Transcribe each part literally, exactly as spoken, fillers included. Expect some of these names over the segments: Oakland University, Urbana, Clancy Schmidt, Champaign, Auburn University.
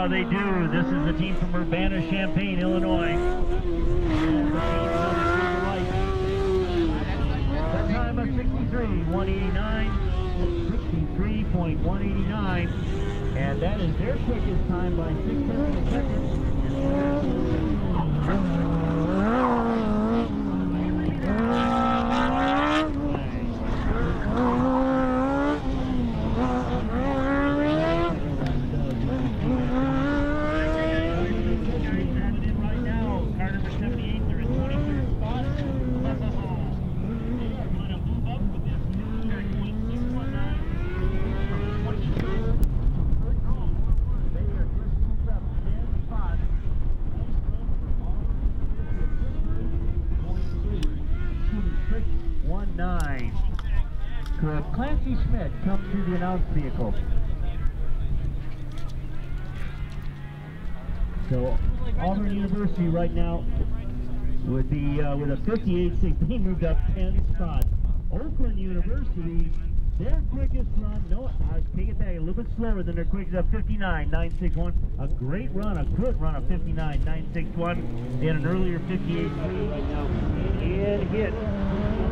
how they do. This is the team from Urbana, Champaign, Illinois. The time of sixty-three point one eight nine, sixty-three point one eight nine, and that is their quickest time by six seconds. Nine. Could Clancy Schmidt come to the announce vehicle? So Auburn University right now would be uh, with a fifty-eight sixteen, they moved up ten spots. Oakland University, their quickest run, no, I take it back, a little bit slower than their quickest up, fifty-nine nine sixty-one. A great run, a good run of fifty-nine nine sixty-one. They had an earlier fifty-eight three right now, and hit.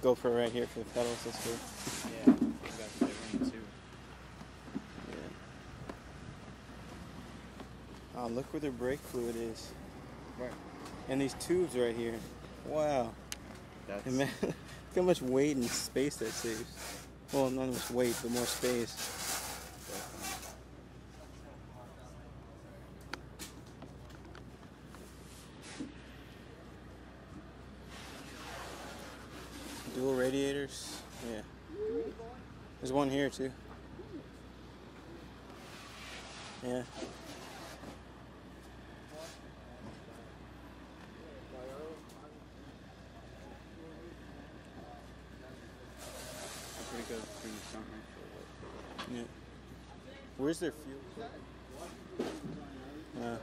go for right here for the pedals this week. Yeah, I got the ring too. Yeah. Oh, look where their brake fluid is. Where? And these tubes right here. Wow. That's... Man, look how much weight and space that saves. Well, not much weight, but more space. Dual radiators, yeah. There's one here too. Yeah. Yeah. Where's their fuel? Uh,